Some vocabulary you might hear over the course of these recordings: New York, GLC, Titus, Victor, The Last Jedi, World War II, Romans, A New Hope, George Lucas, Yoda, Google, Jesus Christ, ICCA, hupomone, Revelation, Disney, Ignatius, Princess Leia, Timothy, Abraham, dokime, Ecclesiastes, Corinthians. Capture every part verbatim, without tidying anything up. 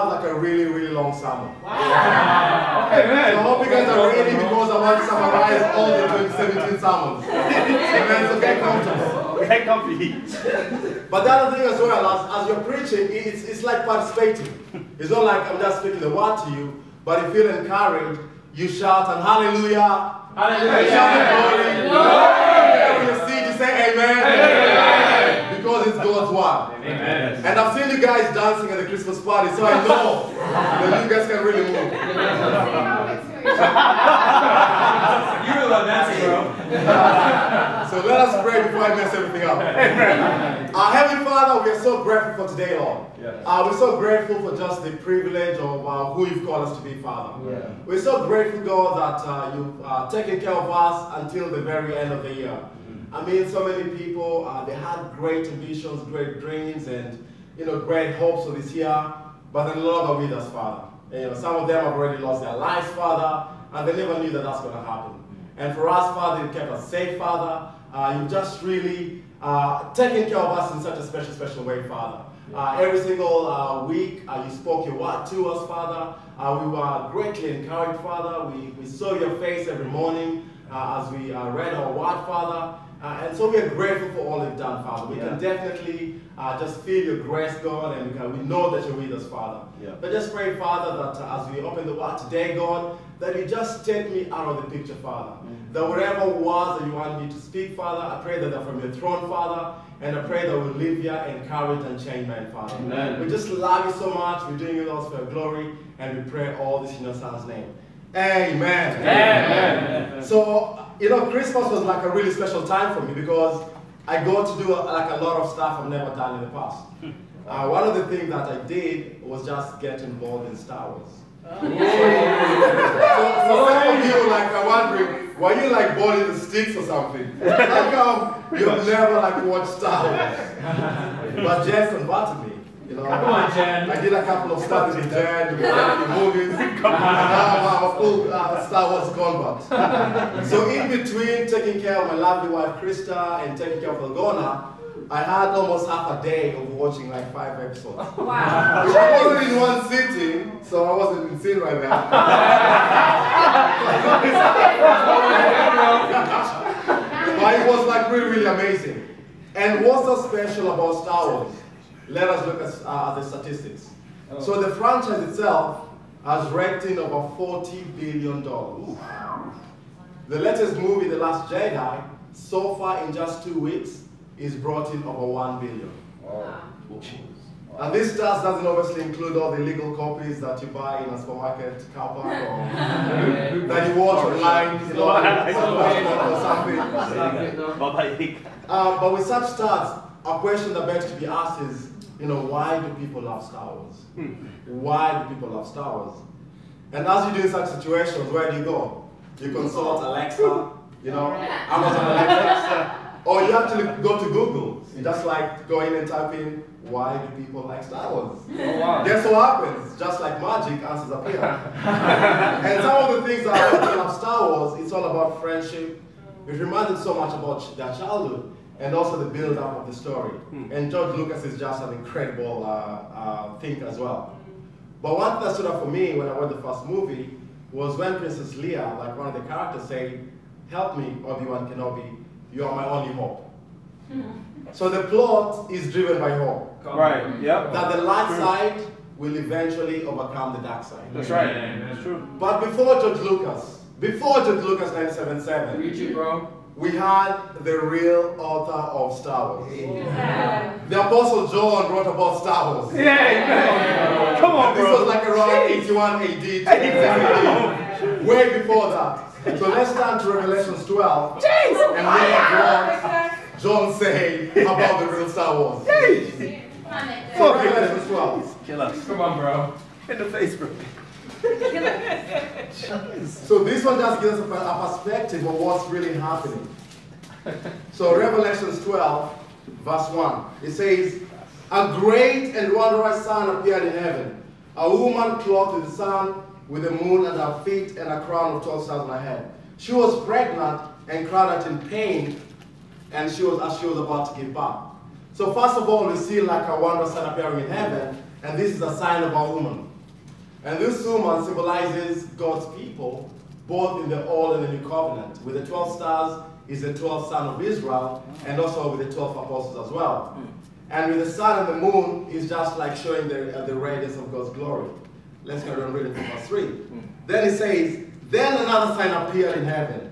have like a really, really long sermon. Wow. Okay, man. So I hope you guys are ready because I want to summarize all the twenty seventeen sermons. Amen. So get comfortable. Get comfy. But the other thing as well, as, as you're preaching, it's, it's like participating. It's not like I'm just speaking the word to you, but if you're encouraged, you shout and hallelujah. Hallelujah. You shout and glory. When you see, you say amen. Amen. Because it's God's word. Amen. And I've seen you guys dancing at the Christmas party, so I know that you guys can really move. You really love dancing, bro. So let us pray before I mess everything up. Amen. Our Heavenly Father, we are so grateful for today, Lord. Yes. Uh, we're so grateful for just the privilege of uh, who you've called us to be, Father. Yeah. We're so grateful, God, that uh, you've uh, taken care of us until the very end of the year. Mm-hmm. I mean, so many people, uh, they had great ambitions, great dreams, and, you know, great hopes for this year, but the Lord are with us, Father. And, you know, some of them have already lost their lives, Father, and they never knew that that's going to happen. Mm-hmm. And for us, Father, you kept us safe, Father. Uh, you've just really uh, taken care of us in such a special, special way, Father. Uh, every single uh, week, uh, you spoke your word to us, Father. Uh, we were greatly encouraged, Father. We, we saw your face every morning uh, as we uh, read our word, Father. Uh, and so we are grateful for all you've done, Father. We yeah. can definitely uh, just feel your grace, God, and we, can, we know that you're with us, Father. Yeah. But just pray, Father, that uh, as we open the word today, God, that you just take me out of the picture, Father. Mm-hmm. That whatever words that you want me to speak, Father, I pray that they're from your throne, Father. And I pray that we live here encouraged and changed, man, Father. Amen. We just love you so much. We're doing it all for your glory. And we pray all this in your son's name. Amen. Amen. Amen. Amen. So, you know, Christmas was like a really special time for me because I got to do a, like a lot of stuff I've never done in the past. Uh, one of the things that I did was just get involved in Star Wars. Oh. Yeah. So, so some of you like are wondering, were you like born in the sticks or something? How come you've never like watched Star Wars? But Jen converted me. You know, come on, Jen. I did a couple of studies with Jen, we watched the movies, and now I'm a full uh, Star Wars convert. So in between taking care of my lovely wife Krista and taking care of Algona, I had almost half a day of watching like five episodes. Wow. I wasn't in one sitting, so I wasn't in sin right now. But it was like really, really amazing. And what's so special about Star Wars? Let us look at uh, the statistics. Oh. So the franchise itself has raked in over forty billion dollars. Wow. The latest movie, The Last Jedi, so far in just two weeks, is brought in over one billion. Wow. Wow. And this task doesn't obviously include all the illegal copies that you buy in a supermarket car park or that you watch online, you know, or something. Uh, but with such stats, a question that begs to be asked is, you know, why do people love Star Wars? Why do people love Star Wars? And as you do in such situations, where do you go? You consult Alexa, you know, Amazon Alexa. Or you actually go to Google, you just like go in and type in, why do people like Star Wars? Oh, wow. Guess what happens? Just like magic, answers appear. And some of the things that I love about Star Wars, it's all about friendship. It reminded so much about their childhood and also the build-up of the story. Hmm. And George Lucas is just an incredible uh, uh, thinker as well. But one thing that stood out for me when I watched the first movie was when Princess Leia, like one of the characters, said, "Help me, Obi-Wan Kenobi. You are my only hope." So the plot is driven by hope. Right. Yep. That the light side will eventually overcome the dark side. That's right. Yeah, yeah, that's true. But before George Lucas, before George Lucas nine seven seven, Richie, bro, we had the real author of Star Wars. Yeah. The Apostle John wrote about Star Wars. Yeah. Yeah. Come on, and this bro. was like around eighty-one A D. Yeah. Way before that. So let's turn to Revelation twelve, Jesus, and look at what John said about the real Star Wars. Jeez. So Revelation twelve. Kill us. Come on, bro. In the face, bro. Kill us. So this one just gives us a, a perspective of what's really happening. So Revelation twelve, verse one. It says, "A great and wondrous sun appeared in heaven, a woman clothed in the sun, with the moon at her feet and a crown of twelve stars on her head. She was pregnant and cried out in pain, and she was as she was about to give birth." So first of all, we see like a wondrous sign appearing in heaven, and this is a sign of a woman. And this woman symbolizes God's people, both in the Old and the New Covenant. With the twelve stars is the twelve sons of Israel, and also with the twelve apostles as well. And with the sun and the moon is just like showing the, uh, the radiance of God's glory. Let's go and read it from verse three. Then it says, then another sign appeared in heaven,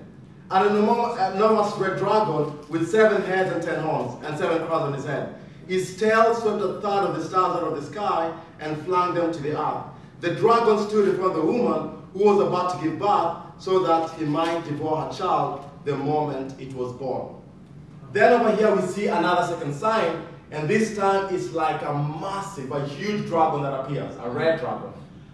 and an enormous red dragon with seven heads and ten horns, and seven crowns on his head. His tail swept a third of the stars out of the sky and flung them to the earth. The dragon stood before the woman who was about to give birth, so that he might devour her child the moment it was born. Then over here we see another second sign, and this time it's like a massive, a huge dragon that appears, a red dragon.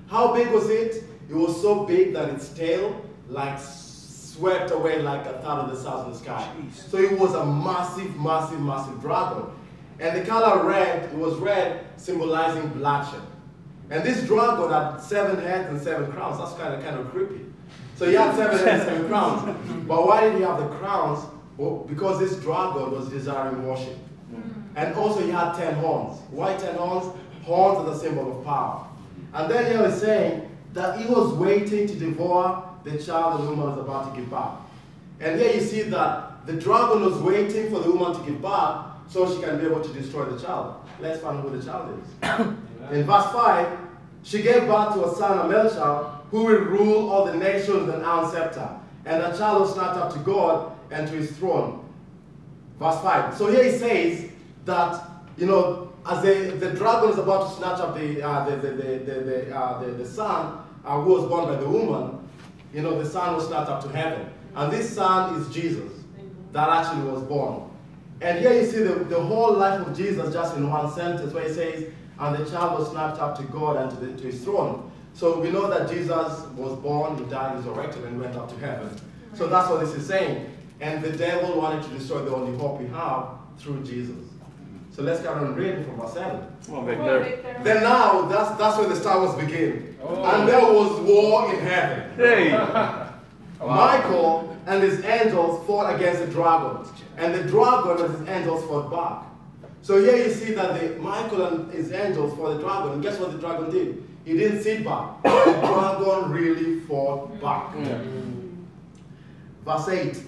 How big was it? It was so big that its tail like swept away like a third of the stars in the sky. Jeez. So it was a massive, massive, massive dragon. And the color red, it was red, symbolizing bloodshed. And this dragon had seven heads and seven crowns. That's kind of, kind of creepy. So he had seven heads and seven crowns. But why did he have the crowns? Well, because this dragon was desiring worship. And also he had ten horns. Why ten horns? Horns are the symbol of power. And then he was saying that he was waiting to devour the child the woman was about to give birth. And here you see that the dragon was waiting for the woman to give birth so she can be able to destroy the child. Let's find out who the child is. In verse five, she gave birth to a son, a male child, who will rule all the nations with an iron scepter. And the child was snatched up to God and to his throne. Verse five. So here he says that, you know, as they, the dragon is about to snatch up the, uh, the, the, the, the, the, uh, the, the son uh, who was born by the woman, you know, the son was snatched up to heaven. And this son is Jesus that actually was born. And here you see the, the whole life of Jesus just in one sentence where he says, and the child was snatched up to God and to, the, to his throne. So we know that Jesus was born, he died, resurrected, and went up to heaven. So that's what this is saying. And the devil wanted to destroy the only hope we have through Jesus. So let's go and read from verse seven. Well, Victor. Then now, that's, that's where the Star Wars begin. Oh. And there was war in heaven. Hey. Wow. Michael and his angels fought against the dragon. And the dragon and his angels fought back. So here you see that the, Michael and his angels fought the dragon. And guess what the dragon did? He didn't sit back. The dragon really fought back. Mm. Verse eight.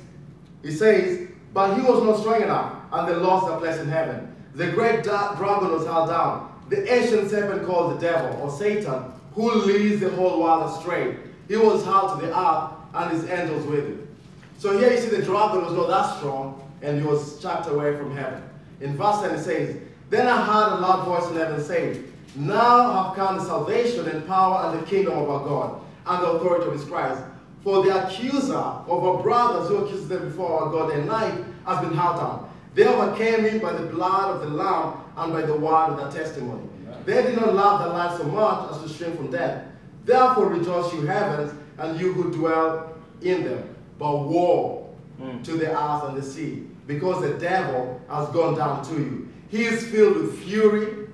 He says, but he was not strong enough, and they lost their place in heaven. The great dragon was held down, the ancient serpent called the devil, or Satan, who leads the whole world astray. He was held to the earth, and his angels with him. So here you see the dragon was not that strong, and he was chucked away from heaven. In verse ten it says, then I heard a loud voice in heaven saying, now have come the salvation and power and the kingdom of our God, and the authority of his Christ. For the accuser of our brothers who accused them before our God and night has been held down. They overcame him by the blood of the Lamb and by the word of their testimony. Amen. They did not love their life so much as to shrink from death. Therefore rejoice, you heavens, and you who dwell in them. But woe mm. to the earth and the sea, because the devil has gone down to you. He is filled with fury,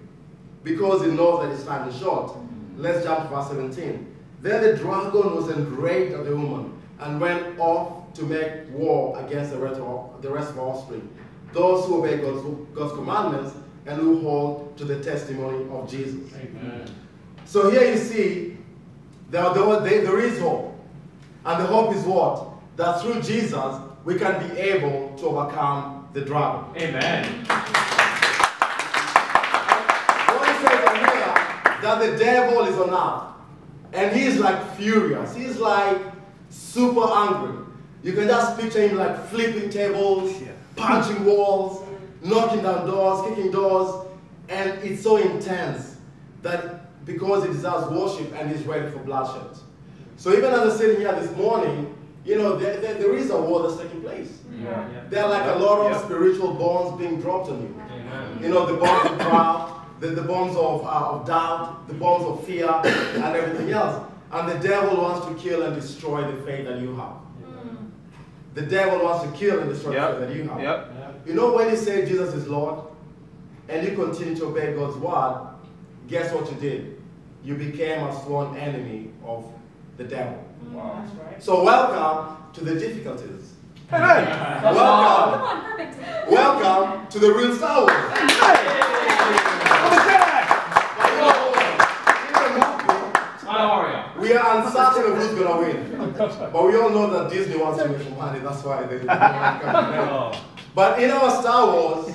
because he knows that his time is short. Mm. Let's jump to verse seventeen. Then the dragon was enraged at the woman, and went off to make war against the rest of, the rest of our offspring, those who obey God's, God's commandments and who hold to the testimony of Jesus. Amen. So here you see, there, there, there is hope. And the hope is what? That through Jesus, we can be able to overcome the dragon. Amen. What he says on here, that the devil is on earth. And he's like furious. He's like super angry. You can just picture him like flipping tables, yeah. punching walls, knocking down doors, kicking doors, and it's so intense that because it deserves worship and is ready for bloodshed. So even as I'm sitting here this morning, you know, there, there, there is a war that's taking place. Yeah. Yeah. There are like a lot of yeah. spiritual bombs being dropped on you. Yeah. You know, the bombs of pride, the, the bombs of, uh, of doubt, the bombs of fear, and everything else. And the devil wants to kill and destroy the faith that you have. The devil wants to kill and destroy yep. that you have. Yep. Yep. You know when you say Jesus is Lord, and you continue to obey God's word, guess what you did? You became a sworn enemy of the devil. Wow. Right. So welcome to the difficulties. Hey, hey. Welcome, on, welcome to the real Star Wars. Hey. Hey. Hey. Hey. Hey. Hey. Hey. We are uncertain of who's gonna win, but we all know that Disney wants to make some money. That's why they. they But in our Star Wars,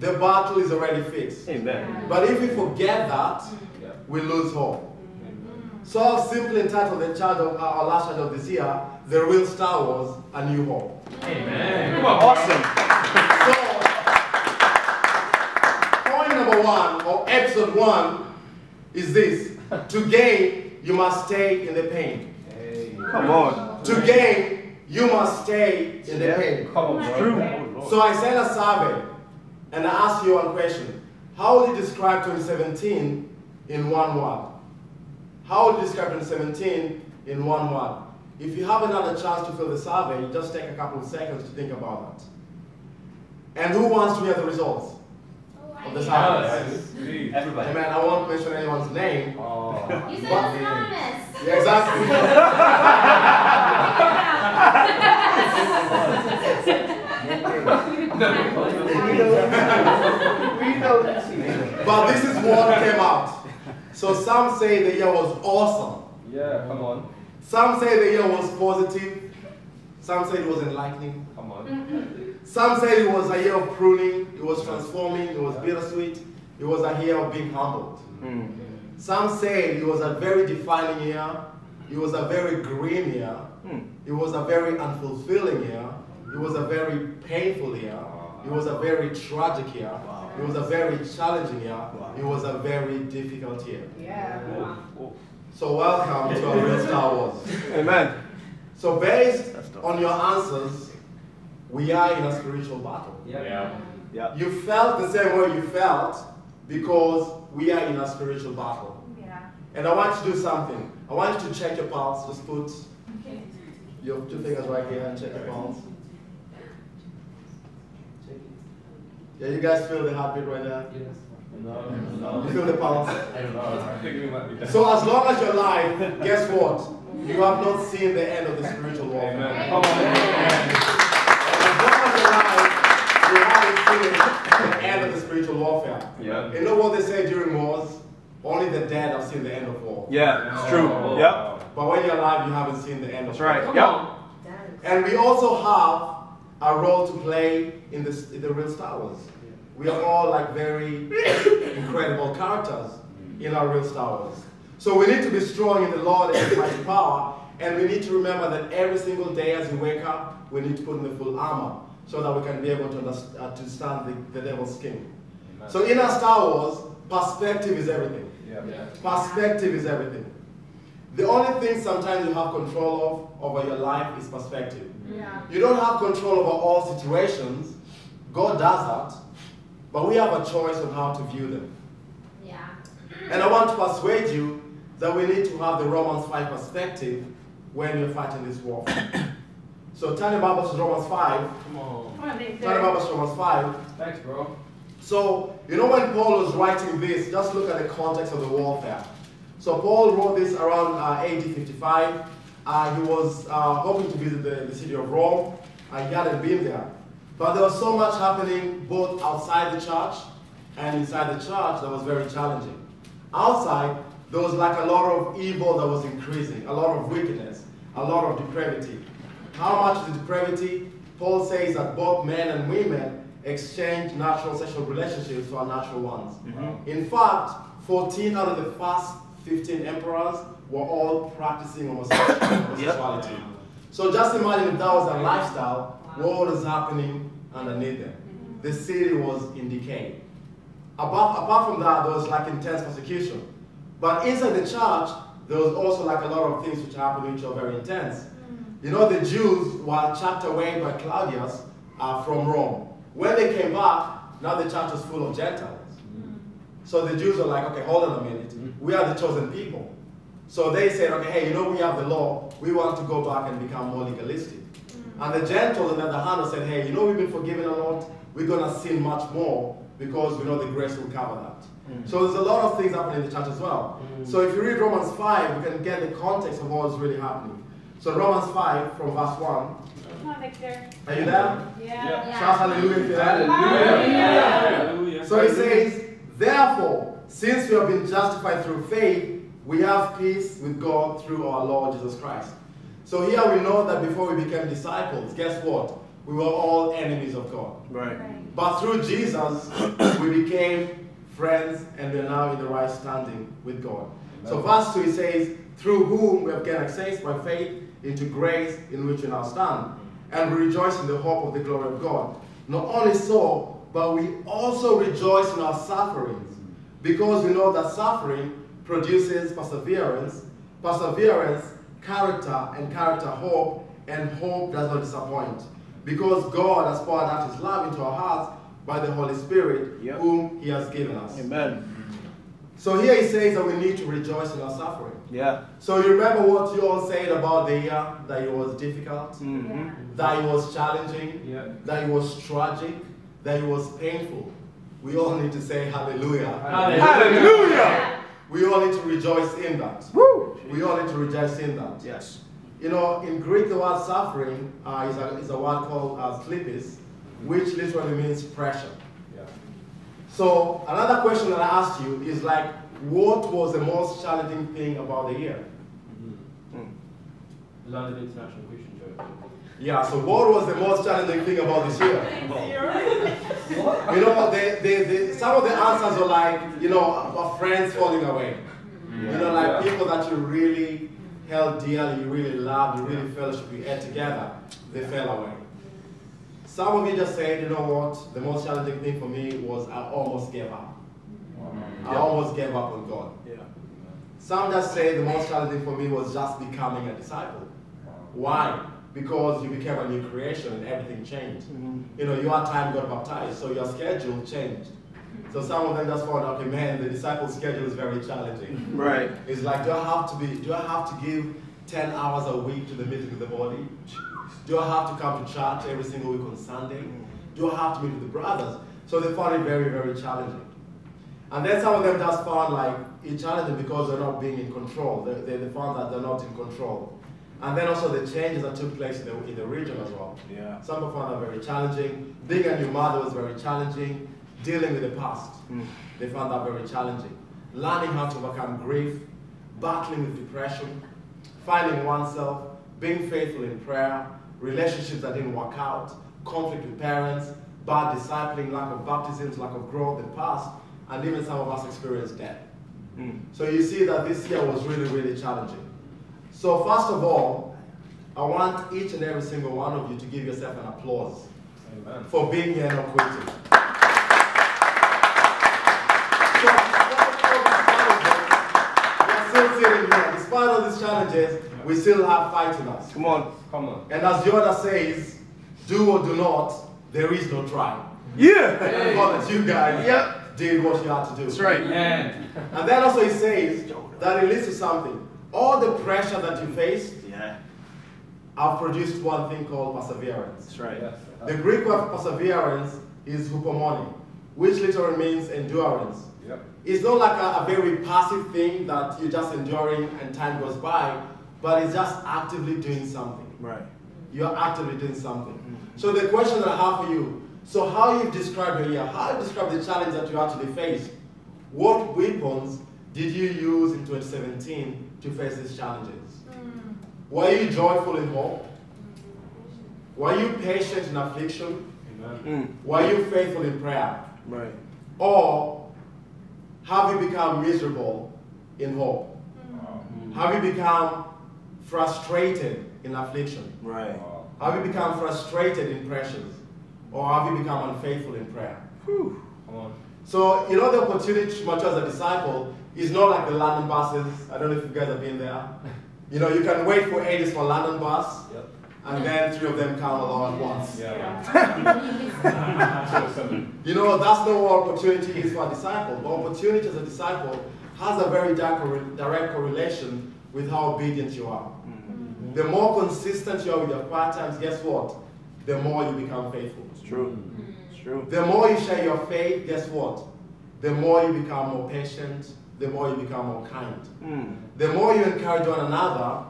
the battle is already fixed. Amen. But if we forget that, yeah. we lose hope. Mm-hmm. So I'll simply entitle the charge of uh, our last charge of this year, "The Real Star Wars: A New Hope." Amen. You are awesome. So, point number one, or episode one, is this: to gain, you must stay in the pain. Hey. Come on. To gain, you must stay in the pain. Come on. True. So I sent a survey, and I asked you one question. How would you describe twenty seventeen in one word? How would you describe twenty seventeen in one word? If you haven't had a chance to fill the survey, just take a couple of seconds to think about that. And who wants to hear the results of the survey? Everybody. Amen. I won't mention anyone's name. Oh. You said but, anonymous. Yeah, exactly. But this is what came out. So some say the year was awesome. Yeah, come on. Some say the year was positive. Some say it was enlightening. Come on. Some say it was a year of pruning. It was transforming. It was bittersweet. It was a year of being humbled. Mm. Some say it was a very defining year. It was a very grim year. Mm. It was a very unfulfilling year. It was a very painful year. It was a very tragic year. Wow. It was a very challenging year. Wow. It was a very difficult year. Yeah. Wow. Wow. So welcome to our Real Star Wars. Amen. So based on your answers, we are in a spiritual battle. Yeah. Yeah. Yeah. You felt the same way you felt because we are in a spiritual battle. Yeah. And I want you to do something. I want you to check your pulse. Just put okay. your two fingers right here and check your pulse. Yeah, you guys feel the heartbeat right now? Yes. No, no. You feel the pulse? I don't know. I think we might be done. So as long as you're alive, guess what? You have not seen the end of the spiritual warfare. Amen. Come on. Amen. As long as you're alive, you haven't seen the end of the spiritual warfare. Yeah. You know what they say during wars? Only the dead have seen the end of war. Yeah, it's true. Oh. Yep. But when you're alive, you haven't seen the end of war. That's right. Yep. And we also have a role to play in, this, in the real Star Wars. Yeah. We are all like very incredible characters in our real Star Wars. So we need to be strong in the Lord and in His power, and we need to remember that every single day as we wake up, we need to put in the full armor so that we can be able to uh, to stand the, the devil's scheme. Amen. So in our Star Wars, perspective is everything. Yeah. Yeah. Perspective is everything. The only thing sometimes you have control of over your life is perspective. Yeah. You don't have control over all situations. God does that. But we have a choice on how to view them. Yeah. And I want to persuade you that we need to have the Romans five perspective when you're fighting this war. So turn your Bible to Romans five. Come on. Come on, turn your Bible to Romans five. Thanks, bro. So, you know when Paul was writing this, just look at the context of the warfare. So Paul wrote this around uh, A D fifty-five. Uh, he was uh, hoping to visit the, the city of Rome. Uh, he hadn't been there. But there was so much happening both outside the church and inside the church that was very challenging. Outside, there was like a lot of evil that was increasing, a lot of wickedness, a lot of depravity. How much is depravity? Paul says that both men and women exchange natural sexual relationships for unnatural ones. Mm-hmm. In fact, fourteen out of the first fifteen emperors were all practicing homosexuality. Yep. So just imagine if that was a lifestyle, wow. what was happening underneath them. Mm-hmm. The city was in decay. Apart, apart from that, there was like intense persecution. But inside the church, there was also like a lot of things which happened which are very intense. Mm-hmm. You know, the Jews were chucked away by Claudius uh, from Rome. When they came back, now the church was full of Gentiles. Mm-hmm. So the Jews were like, okay, hold on a minute. Mm-hmm. We are the chosen people. So they said, okay, hey, you know we have the law. We want to go back and become more legalistic. Mm-hmm. And the Gentiles on the other hand said, hey, you know we've been forgiven a lot. We're going to sin much more because we know the grace will cover that. Mm-hmm. So there's a lot of things happening in the church as well. Mm-hmm. So if you read Romans five, you can get the context of what's really happening. So Romans five from verse one. Come on, Victor. Are you there? Yeah. yeah. yeah. Shout hallelujah if you're there. Hallelujah. Yeah. Hallelujah. So it says, therefore, since we have been justified through faith, We have peace with God through our Lord Jesus Christ. So here we know that before we became disciples, guess what? We were all enemies of God. Right. Right. But through Jesus, we became friends and we're now in the right standing with God. That's so verse two, it says, through whom we have gained access by faith into grace in which we now stand. And we rejoice in the hope of the glory of God. Not only so, but we also rejoice in our sufferings, because we know that suffering produces perseverance, perseverance, character, and character hope, and hope does not disappoint, because God has poured out his love into our hearts by the Holy Spirit, yep. whom he has given us. Amen. So here he says that we need to rejoice in our suffering. Yeah. So you remember what you all said about the year, that it was difficult, mm-hmm. that it was challenging, yeah. that it was tragic, that it was painful. We all need to say hallelujah. Hallelujah. Hallelujah. Hallelujah. We all need to rejoice in that. Woo. We all need to rejoice in that. Yes. You know, in Greek, the word suffering uh, is, a, is a word called uh, slippis, which literally means pressure. So another question that I asked you is like, what was the most challenging thing about the year? Mm-hmm. Mm. International Christian Church. Yeah, so what was the most challenging thing about this year? You know, they, they, they, some of the answers were like, you know, our friends falling away. Yeah. You know, like yeah. people that you really held dearly, you really loved, you really yeah. fellowship, you had together, they yeah. fell away. Some of you just said, you know what, the most challenging thing for me was I almost gave up. Wow. I yeah. almost gave up on God. Yeah. Some just say the most challenging for me was just becoming a disciple. Wow. Why? Because you became a new creation and everything changed. Mm-hmm. You know, your time got baptized, so your schedule changed. So some of them just found out, okay, man, the disciple schedule is very challenging. Right. It's like, do I have to be? Do I have to give ten hours a week to the meeting of the body? Do I have to come to church every single week on Sunday? Do I have to meet with the brothers? So they found it very, very challenging. And then some of them just found like it challenging because they're not being in control. They, they, they found that they're not in control. And then also the changes that took place in the, in the region as well. Yeah. Some of them found that very challenging. Being a new mother was very challenging. Dealing with the past, mm. they found that very challenging. Learning how to overcome grief, battling with depression, finding oneself, being faithful in prayer, relationships that didn't work out, conflict with parents, bad discipling, lack of baptisms, lack of growth in the past, and even some of us experienced death. Mm. So you see that this year was really, really challenging. So first of all, I want each and every single one of you to give yourself an applause. Amen. For being here and not quitting. So, we're still sitting here. Despite all these challenges, we still have fight in us. Come on, come on. And as Yoda says, do or do not, there is no try. Yeah! Hey. That you guys yeah. did what you had to do. That's right. Yeah. And then also he says that it leads to something. All the pressure that you faced yeah. have produced one thing called perseverance. That's right. Yes. The Greek word perseverance is hupomone, which literally means endurance. Yep. It's not like a, a very passive thing that you're just enduring and time goes by, but it's just actively doing something. Right. You're actively doing something. Mm-hmm. So the question that I have for you, so how you describe your year, how you describe the challenge that you actually faced, what weapons did you use in twenty seventeen to face these challenges? Mm. Were you joyful in hope? Were you patient in affliction? Amen. Mm. Were you faithful in prayer? Right. Or have you become miserable in hope? Mm. Have you become frustrated in affliction? Right. Have you become frustrated in pressures? Or have you become unfaithful in prayer? Whew. Come on. So, you know, the opportunity to mature as a disciple is not like the London buses. I don't know if you guys have been there. You know, you can wait for ages for London bus, yep. and then three of them come along at once. Yeah. Yeah. You know, that's not what opportunity is for a disciple. But opportunity as a disciple has a very direct correlation with how obedient you are. Mm-hmm. The more consistent you are with your quiet times, guess what? The more you become faithful. It's true. Mm-hmm. It's true. The more you share your faith, guess what? The more you become more patient, the more you become more kind. Mm. The more you encourage one another,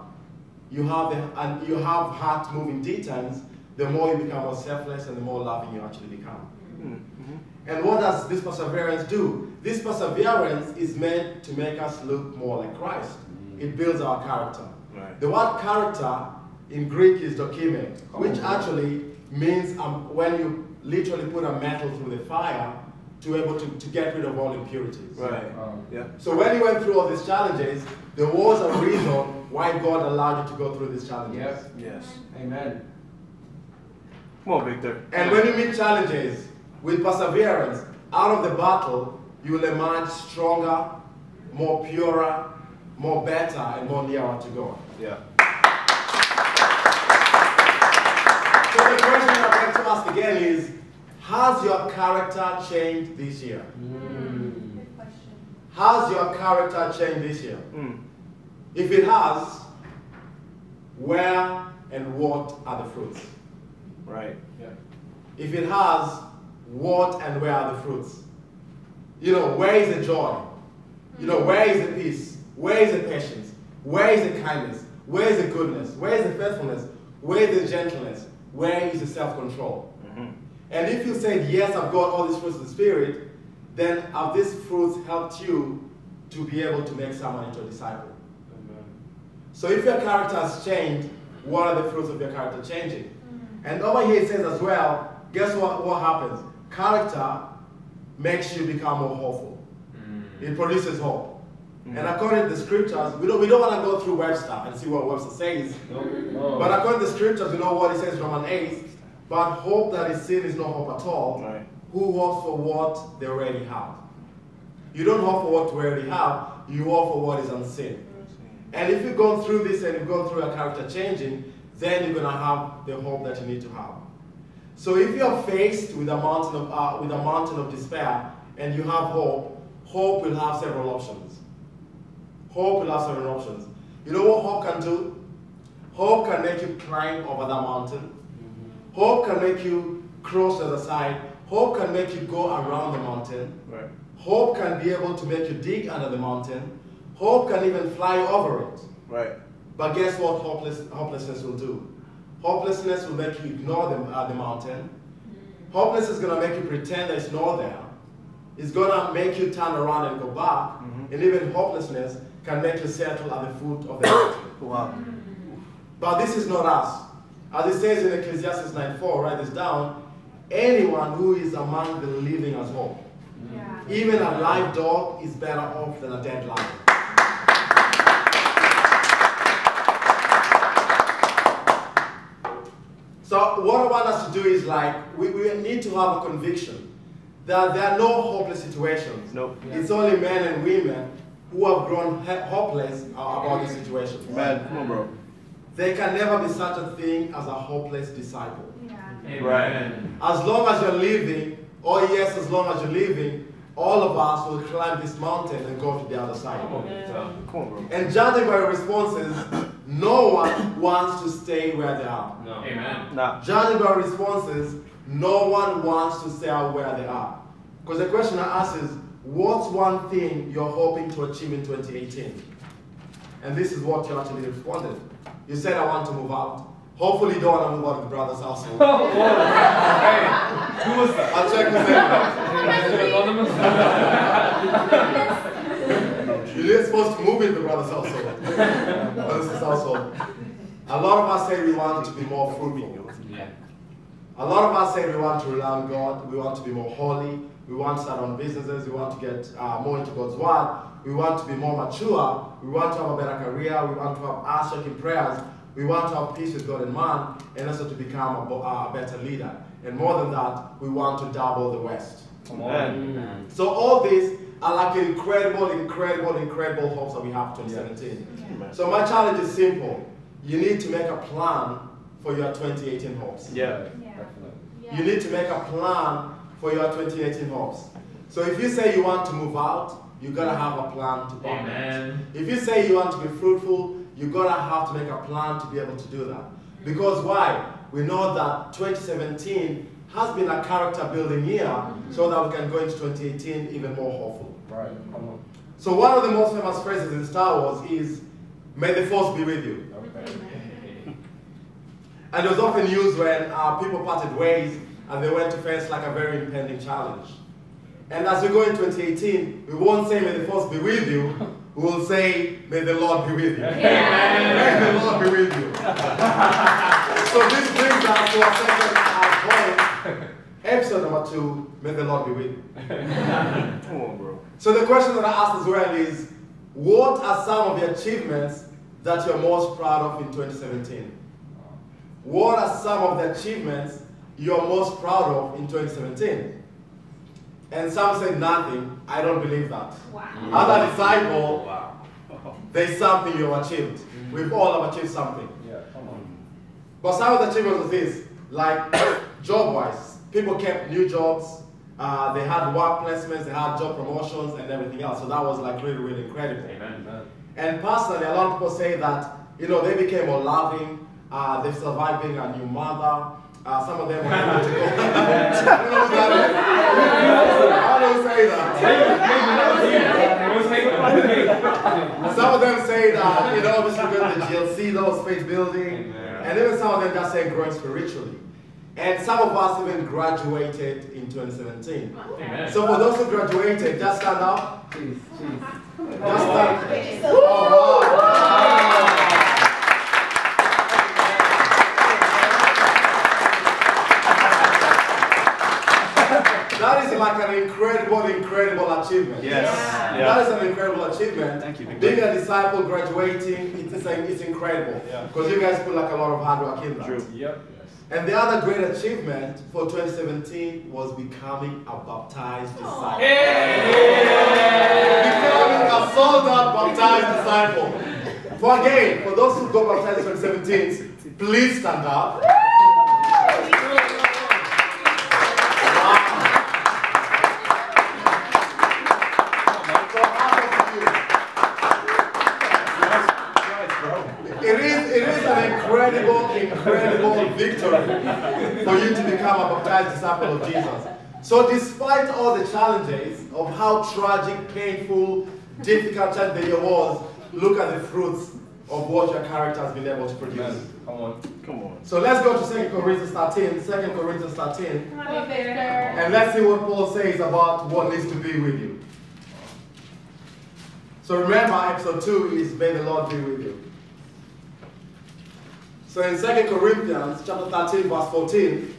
you have the, and you have heart moving details, the more you become more selfless and the more loving you actually become. Mm-hmm. And what does this perseverance do? This perseverance is meant to make us look more like Christ. Mm-hmm. It builds our character. Right. The word character in Greek is dokime, which actually means um, when you literally put a metal through the fire to able to, to get rid of all impurities. Right. Um, yeah. So when you went through all these challenges, there was a reason why God allowed you to go through these challenges. Yes. Yes. Amen. Well, Victor. And when you meet challenges with perseverance, out of the battle, you will emerge stronger, more purer, more better, and more nearer to God. Yeah. So the question I'd like to ask again is, has your character changed this year? Mm. Good question. Has your character changed this year? Mm. If it has, where and what are the fruits? Right. Yeah. If it has, what and where are the fruits? You know, where is the joy? You know, where is the peace? Where is the patience? Where is the kindness? Where is the goodness? Where is the faithfulness? Where is the gentleness? Where is the self-control? Mm-hmm. And if you said, yes, I've got all these fruits of the Spirit, then have these fruits helped you to be able to make someone into a disciple? Amen. So if your character has changed, what are the fruits of your character changing? Mm-hmm. And over here it says as well, guess what, what happens? Character makes you become more hopeful. Mm-hmm. It produces hope. Mm-hmm. And according to the scriptures, we don't, we don't want to go through Webster and see what Webster says. No, no. But according to the scriptures, you know what it says, Romans eight, but hope that is seen is no hope at all. Right. Who hopes for what they already have? You don't hope for what we already have, you hope for what is unseen. And if you've gone through this and you've gone through a character changing, then you're gonna have the hope that you need to have. So if you're faced with a mountain of uh, with a mountain of despair and you have hope, hope will have several options. Hope will have several options. You know what hope can do? Hope can make you climb over that mountain. Hope can make you cross to the side. Hope can make you go around the mountain. Right. Hope can be able to make you dig under the mountain. Hope can even fly over it. Right. But guess what hopeless, hopelessness will do? Hopelessness will make you ignore the, uh, the mountain. Hopelessness is going to make you pretend that it's not there. It's going to make you turn around and go back. Mm-hmm. And even hopelessness can make you settle at the foot of the mountain. Wow. But this is not us. As it says in Ecclesiastes nine four, write this down, anyone who is among the living has hope. Yeah. Even a live dog is better off than a dead lion. So what I want us to do is like, we, we need to have a conviction that there are no hopeless situations. Nope. Yeah. It's only men and women who have grown hopeless about the situation. Man, come on, bro. There can never be such a thing as a hopeless disciple. Yeah. Amen. As long as you're living, oh yes, as long as you're living, all of us will climb this mountain and go to the other side. Amen. And judging by responses, no one wants to stay where they are. No. Amen. No. Judging by responses, no one wants to stay where they are. Because the question I ask is, what's one thing you're hoping to achieve in twenty eighteen? And this is what you actually responded. You said, I want to move out. Hopefully you don't want to move out of the brother's household. Oh, hey, who was that? I'll check this out. You're not supposed to move in the brother's household. Brother's household. A lot of us say we want to be more fruitful. Yeah. A lot of us say we want to rely on God. We want to be more holy. We want to start on businesses. We want to get uh, more into God's word. We want to be more mature, we want to have a better career, we want to have heart-shaking prayers, we want to have peace with God and man, and also to become a, a better leader. And more than that, we want to double the West. Come on. Amen. So all these are like incredible, incredible, incredible hopes that we have in twenty seventeen. Yeah. Yeah. So my challenge is simple. You need to make a plan for your twenty eighteen hopes. Yeah. Yeah. Yeah. You need to make a plan for your twenty eighteen hopes. So if you say you want to move out, you gotta have a plan to bomb it. If you say you want to be fruitful, you gotta have to make a plan to be able to do that. Because why? We know that twenty seventeen has been a character building year, mm-hmm. so that we can go into twenty eighteen even more hopeful. Right. Mm-hmm. So one of the most famous phrases in Star Wars is, "May the Force be with you." Okay. And it was often used when uh, people parted ways and they went to face like a very impending challenge. And as we go into twenty eighteen, we won't say may the force be with you, we will say may the Lord be with you. Yeah. May the Lord be with you. So this brings us to our second our point, episode number two, may the Lord be with you. Come on, bro. So the question that I asked as well is, what are some of the achievements that you're most proud of in twenty seventeen? What are some of the achievements you're most proud of in twenty seventeen? And some said nothing. I don't believe that. Wow. As a disciple, wow. There's something you've achieved. Mm-hmm. We've all have achieved something. Yeah, come on. But some of the achievements of this, like job-wise, people kept new jobs. Uh, they had work placements, they had job promotions and everything else. So that was like really, really incredible. Amen. And personally, a lot of people say that, you know, they became more loving. Uh, they've survived being a new mother. Uh, some of them were able to go. I don't say that. Some of them say that, you know, obviously going to the G L C, that was faith building. Amen. And even some of them just say growing spiritually. And some of us even graduated in twenty seventeen. Amen. So for those who graduated, just stand up. Please, please. Just stand up. Oh, wow. That is like an incredible, incredible achievement. Yes. Yeah. Yeah. That is an incredible achievement. Thank you. Victor. Being a disciple, graduating, it's, it's incredible. Because yeah. You guys put like a lot of hard work in that. True. Yep. And the other great achievement for twenty seventeen was becoming a baptized disciple. Yeah. Becoming a sold-out baptized disciple. For again, for those who got baptized in twenty seventeen, please stand up. Incredible, incredible victory for you to become a baptized disciple of Jesus. So despite all the challenges of how tragic, painful, difficult the year was, look at the fruits of what your character has been able to produce. Yes. Come on, come on. So let's go to Second Corinthians thirteen, Second Corinthians thirteen, and let's see what Paul says about what needs to be with you. So remember, episode two is may the Lord be with you. So in Second Corinthians chapter thirteen verse fourteen,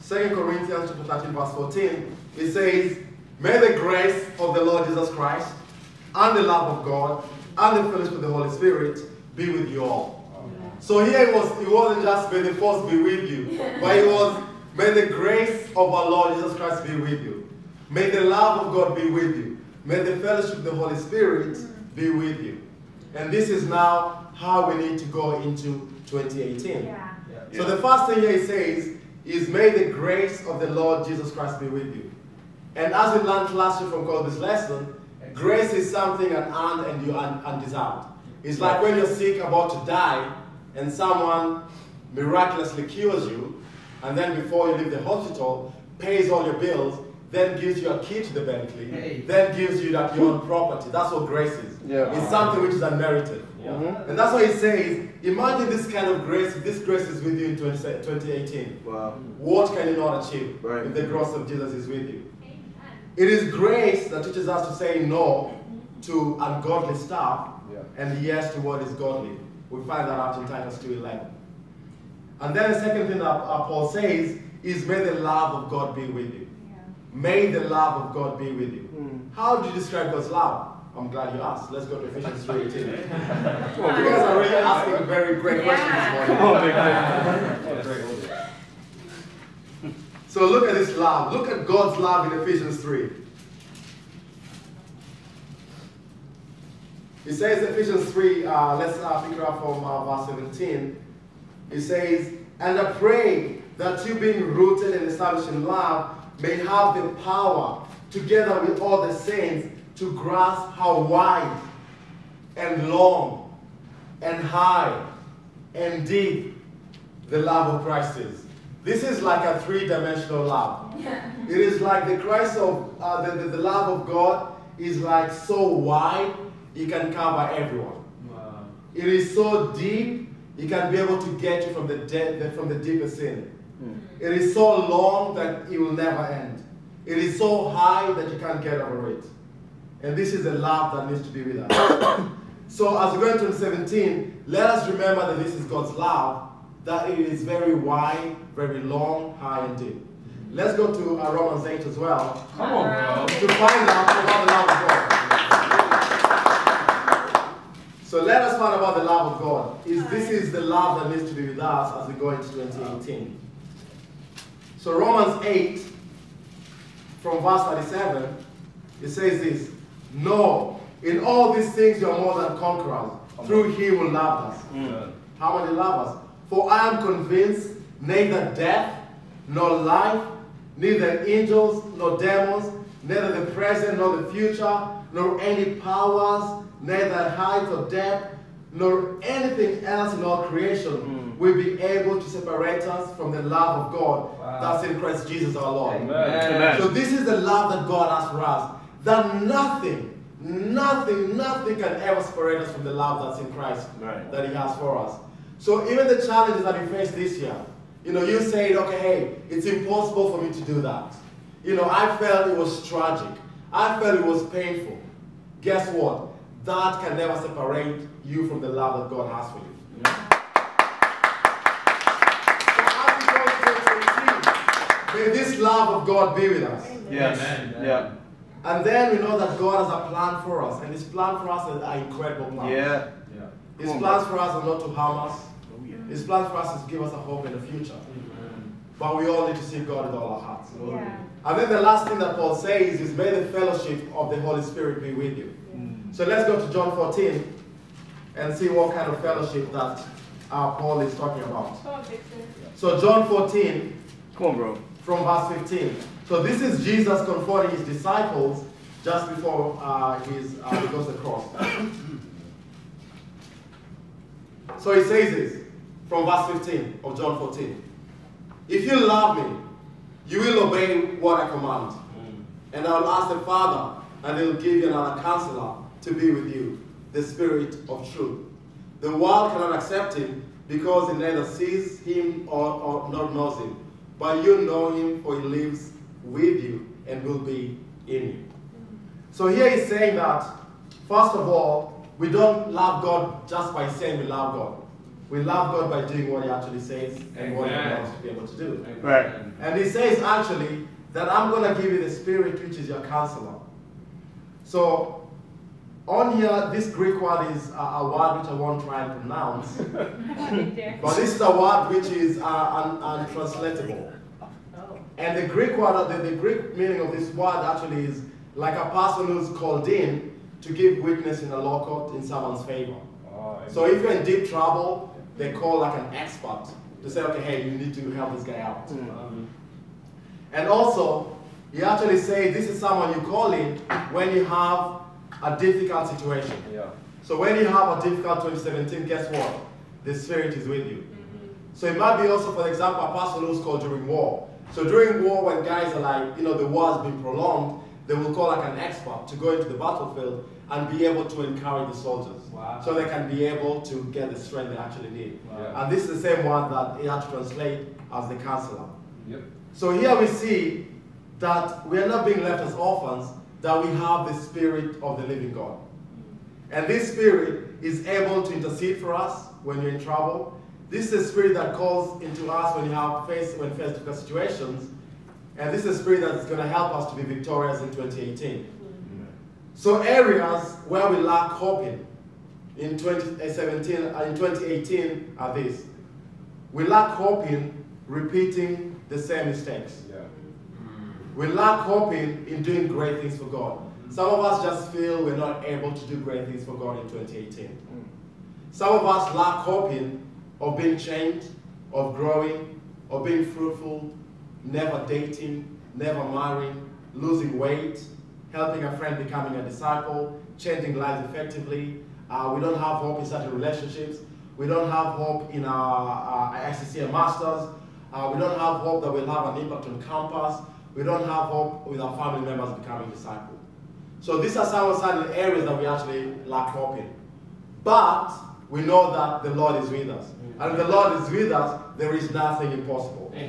Second Corinthians chapter thirteen verse fourteen, it says, may the grace of the Lord Jesus Christ and the love of God and the fellowship of the Holy Spirit be with you all. Amen. So here it was, it wasn't just may the force be with you, but it was may the grace of our Lord Jesus Christ be with you. May the love of God be with you. May the fellowship of the Holy Spirit be with you. And this is now how we need to go into twenty eighteen. Yeah. Yeah. So the first thing here it says is may the grace of the Lord Jesus Christ be with you. And as we learned last year from Colby's lesson, exactly. Grace is something an aunt and you un undeserved. It's like when you're sick, about to die, and someone miraculously cures you, and then before you leave the hospital, pays all your bills, then gives you a key to the Bentley, hey. Then gives you that your own property. That's what grace is. Yeah. It's something which is unmerited. Yeah. Mm-hmm. And that's why he says, imagine this kind of grace, if this grace is with you in twenty eighteen. Wow. What can you not achieve right. if the grace of Jesus is with you? Amen. It is grace that teaches us to say no to ungodly stuff yeah. and yes to what is godly. We find that out in Titus two eleven. And then the second thing that Paul says is may the love of God be with you. Yeah. May the love of God be with you. Mm. How do you describe God's love? I'm glad you asked. Let's go to Ephesians three eighteen. You guys are really asking very great yeah. questions this morning. So look at this love. Look at God's love in Ephesians three. It says Ephesians three, uh, let's uh, pick it up from uh, verse seventeen. It says, and I pray that you being rooted and established in love may have the power together with all the saints to grasp how wide and long and high and deep the love of Christ is. This is like a three-dimensional love. Yeah. It is like the Christ of uh, the, the, the love of God is like so wide it can cover everyone. Wow. It is so deep it can be able to get you from the, de the from the deepest sin. It is so long that it will never end. It is so high that you can't get over it. And this is a love that needs to be with us. So as we go into seventeen, let us remember that this is God's love, that it is very wide, very long, high and deep. Let's go to uh, Romans eight as well. Come on, bro. To find out about the love of God. So let us find out about the love of God. Is this is the love that needs to be with us as we go into twenty eighteen. So Romans eight, from verse thirty-seven, it says this: No, in all these things you are more than conquerors, through him who loved us. Mm. How will he love us? For I am convinced neither death, nor life, neither angels, nor demons, neither the present, nor the future, nor any powers, neither height or depth, nor anything else in all creation, mm, will be able to separate us from the love of God, wow, that's in Christ Jesus our Lord. Amen. Amen. So this is the love that God has for us, that nothing, nothing, nothing can ever separate us from the love that's in Christ, right, that he has for us. So even the challenges that we face this year, you know, you said, okay, hey, it's impossible for me to do that. You know, I felt it was tragic. I felt it was painful. Guess what? That can never separate you from the love that God has for you. Yeah. May this love of God be with us. Yes. Amen. Yeah. And then we know that God has a plan for us, and His plan for us is an incredible plan. Yeah. Yeah. His on, plans God. for us are not to harm us. Oh, yeah. His plans for us is to give us a hope in the future. Amen. But we all need to see God with all our hearts. Yeah. And then the last thing that Paul says is, may the fellowship of the Holy Spirit be with you. Yeah. So let's go to John fourteen and see what kind of fellowship that uh, Paul is talking about. Oh, so John fourteen. Come on, bro. From verse fifteen. So this is Jesus comforting his disciples just before uh, his, uh, he goes to the cross. So he says this from verse fifteen of John fourteen. If you love me, you will obey what I command. Mm. And I will ask the Father, and he will give you another counselor to be with you, the Spirit of truth. The world cannot accept him because it neither sees him or, or not knows him. But you know him, for he lives with you and will be in you. So here he's saying that, first of all, we don't love God just by saying we love God. We love God by doing what he actually says and Amen. what he wants to be able to do. Right. And he says actually that I'm going to give you the Spirit, which is your counselor. So on here, this Greek word is a, a word which I won't try and pronounce, but this is a word which is uh, un, untranslatable. And the Greek word, the, the Greek meaning of this word actually is like a person who's called in to give witness in a law court in someone's favor. Oh, so if you're in deep trouble, they call like an expert to say, okay, hey, you need to help this guy out. Mm-hmm. And also, you actually say this is someone you call in when you have a difficult situation. Yeah. So when you have a difficult twenty seventeen, guess what? The Spirit is with you. Mm-hmm. So it might be also, for example, a person who's called during war. So during war, when guys are like, you know, the war has been prolonged, they will call like an expert to go into the battlefield and be able to encourage the soldiers. Wow. So they can be able to get the strength they actually need. Wow. And this is the same one that he had to translate as the counselor. Yep. So here we see that we are not being left as orphans, that we have the Spirit of the living God. And this Spirit is able to intercede for us when you're in trouble. This is the Spirit that calls into us when you have face when faced with situations. And this is the Spirit that is going to help us to be victorious in twenty eighteen. Amen. So areas where we lack hope in, in twenty seventeen and twenty eighteen are these. We lack hope in repeating the same mistakes. Yeah. We lack hope in, in doing great things for God. Some of us just feel we're not able to do great things for God in twenty eighteen. Some of us lack hope in of being changed, of growing, of being fruitful, never dating, never marrying, losing weight, helping a friend becoming a disciple, changing lives effectively. Uh, we don't have hope in certain relationships. We don't have hope in our, our I C C A masters. Uh, we don't have hope that we'll have an impact on campus. We don't have hope with our family members becoming disciples. So these are some of the areas that we actually lack hope in. But we know that the Lord is with us. Amen. And if the Lord is with us, there is nothing impossible. Amen.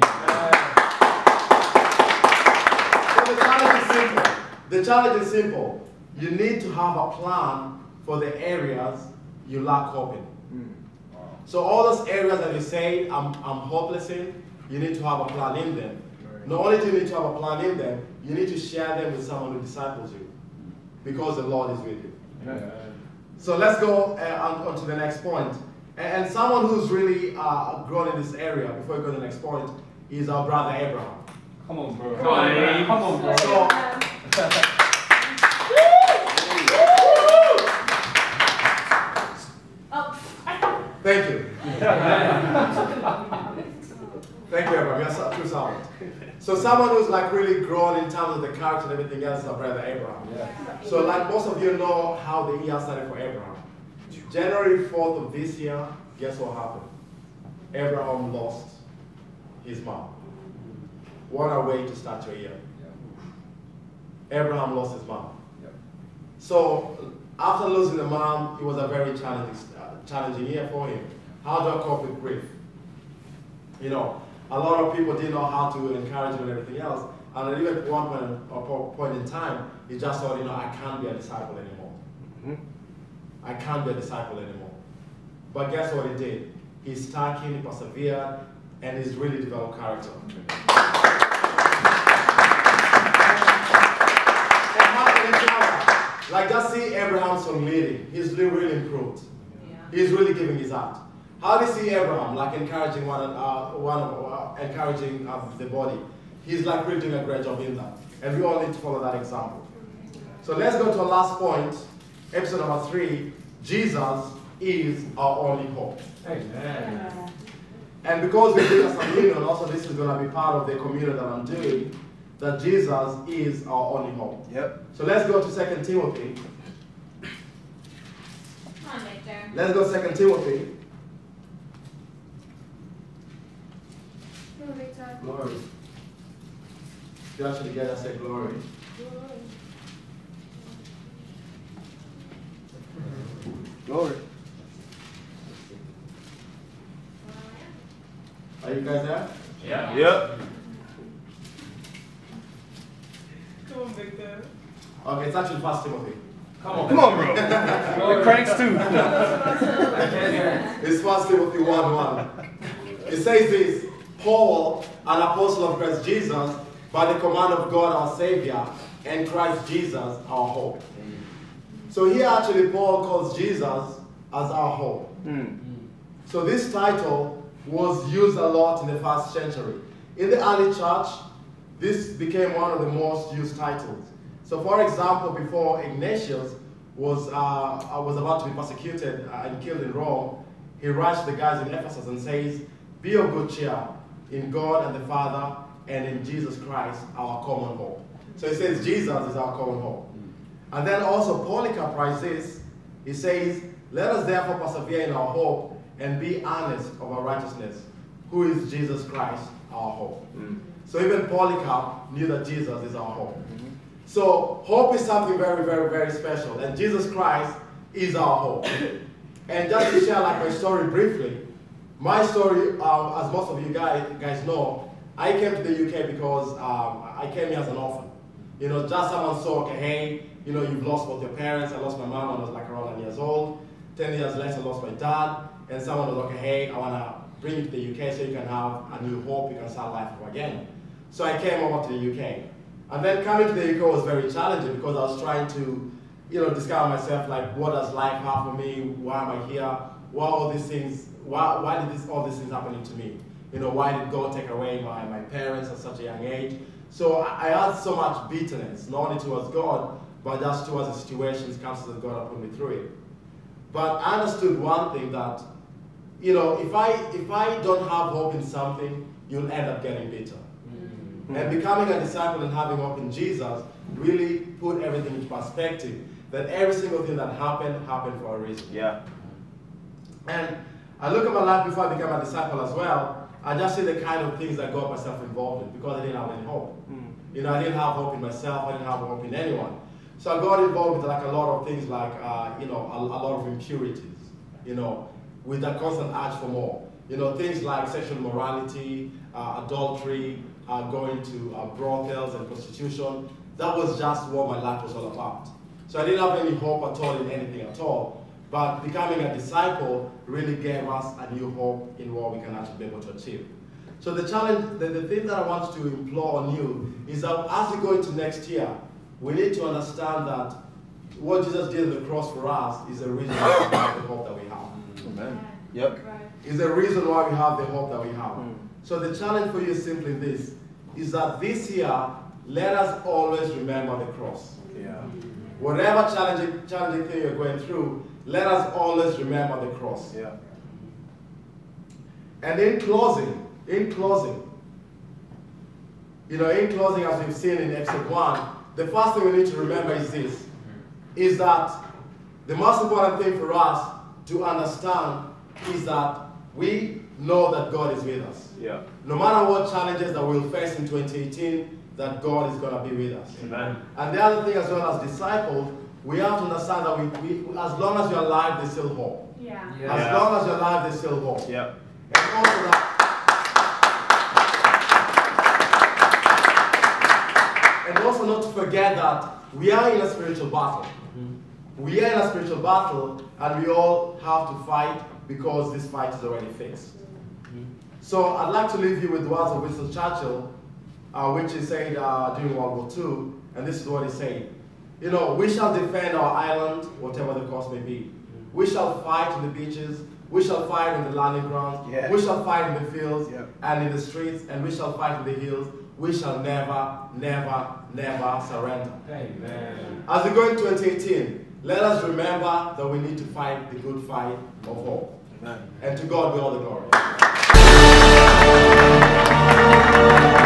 So the challenge is simple. The challenge is simple. You need to have a plan for the areas you lack hope in. Mm. Wow. So all those areas that you say, I'm, I'm hopeless in, you need to have a plan in them. Right. Not only do you need to have a plan in them, you need to share them with someone who disciples you. Because the Lord is with you. Amen. So let's go uh, on, on to the next point. And, and someone who's really uh, grown in this area, before we go to the next point, is our brother Abraham. Come on, bro. Come on, bro. Come on, bro. So, thank you. Thank you, Abraham. You're too silent. So someone who's like really grown in terms of the character and everything else is our brother Abraham. Yeah. So like most of you know how the year started for Abraham. January fourth of this year, guess what happened? Abraham lost his mom. What a way to start your year. Abraham lost his mom. So after losing the mom, it was a very challenging, uh, challenging year for him. How do I cope with grief? You know, a lot of people didn't know how to encourage him and everything else. And even at one point, or point in time, he just thought, you know, I can't be a disciple anymore. Mm-hmm. I can't be a disciple anymore. But guess what he did? He stuck in, he persevered, and he's really developed character. Mm-hmm. And like just see Abraham's own leading. He's really improved. Yeah. He's really giving his art. How do you see Abraham, like encouraging one, uh, one uh, encouraging uh, the body? He's like really doing a great job in that. And we all need to follow that example. So let's go to our last point, episode number three, Jesus is our only hope. Amen. And because we're doing a communion, also this is going to be part of the communion that I'm doing, that Jesus is our only hope. Yep. So let's go to Second Timothy. Come on, Victor. Let's go to Second Timothy. Glory. You actually get us a glory. Glory. Are you guys there? Yeah. Yep. Come on, Victor. Okay, it's actually First Timothy. Come on, come on, bro. It cranks too. It's First Timothy one one. It says this. Paul, an apostle of Christ Jesus, by the command of God our Savior, and Christ Jesus our hope. Amen. So here actually Paul calls Jesus as our hope. Mm. So this title was used a lot in the first century. In the early church, this became one of the most used titles. So for example, before Ignatius was, uh, was about to be persecuted and killed in Rome, he writes to the guys in Ephesus and says, be of good cheer. In God and the Father, and in Jesus Christ, our common hope. So it says Jesus is our common hope. And then also Polycarp writes this. He says, let us therefore persevere in our hope and be earnest of our righteousness, who is Jesus Christ, our hope. Mm-hmm. So even Polycarp knew that Jesus is our hope. Mm-hmm. So hope is something very, very, very special. And Jesus Christ is our hope. And just to share like my story briefly, my story, um, as most of you guys, guys know, I came to the U K because um, I came here as an orphan. You know, just someone saw, okay, hey, you know, you've lost both your parents. I lost my mom when I was like around nine years old. Ten years later, I lost my dad. And someone was like, hey, I want to bring you to the U K so you can have a new hope, you can start life again. So I came over to the U K. And then coming to the U K was very challenging because I was trying to, you know, discover myself, like, what does life have for me? Why am I here? Why all these things? Why, why did this, all these things happen to me? You know, why did God take away my, my parents at such a young age? So I, I had so much bitterness, not only towards God, but just towards the situations, counsel that God had put me through it. But I understood one thing that, you know, if I, if I don't have hope in something, you'll end up getting bitter. Mm-hmm. And becoming a disciple and having hope in Jesus really put everything into perspective, that every single thing that happened, happened for a reason. Yeah. And I look at my life before I became a disciple as well, I just see the kind of things I got myself involved in because I didn't have any hope. Mm. You know, I didn't have hope in myself, I didn't have hope in anyone. So I got involved with like a lot of things like, uh, you know, a, a lot of impurities. You know, with a constant urge for more. You know, things like sexual morality, uh, adultery, uh, going to uh, brothels and prostitution. That was just what my life was all about. So I didn't have any hope at all in anything at all. But becoming a disciple really gave us a new hope in what we can actually be able to achieve. So the challenge, the, the thing that I want to implore on you is that as we go into next year, we need to understand that what Jesus did on the cross for us is the reason why we have the hope that we have. Amen. Yeah. Yep. Right. Is the reason why we have the hope that we have. Mm. So the challenge for you is simply this, is that this year, let us always remember the cross. Yeah. Whatever challenging, challenging thing you're going through, let us always remember the cross. Yeah. And in closing, in closing, you know, in closing, as we've seen in episode one, the first thing we need to remember is this, is that the most important thing for us to understand is that we know that God is with us. Yeah. No matter what challenges that we'll face in twenty eighteen, that God is going to be with us. Amen. And the other thing as well as disciples, we have to understand that we, we, as long as you're alive, there's still hope. Yeah. Yeah. As long as you're alive, there's still hope. Yeah. And also that, and also not to forget that we are in a spiritual battle. Mm-hmm. We are in a spiritual battle, and we all have to fight because this fight is already fixed. Mm-hmm. So I'd like to leave you with the words of Winston Churchill, uh, which he said uh, during World War Two, and this is what he said. You know, we shall defend our island, whatever the cost may be. Mm-hmm. We shall fight on the beaches, we shall fight on the landing grounds, yeah. we shall fight in the fields yeah. and in the streets, and we shall fight in the hills. We shall never, never, never surrender. Amen. As we go into twenty eighteen, let us remember that we need to fight the good fight of hope. Amen. And to God be all the glory.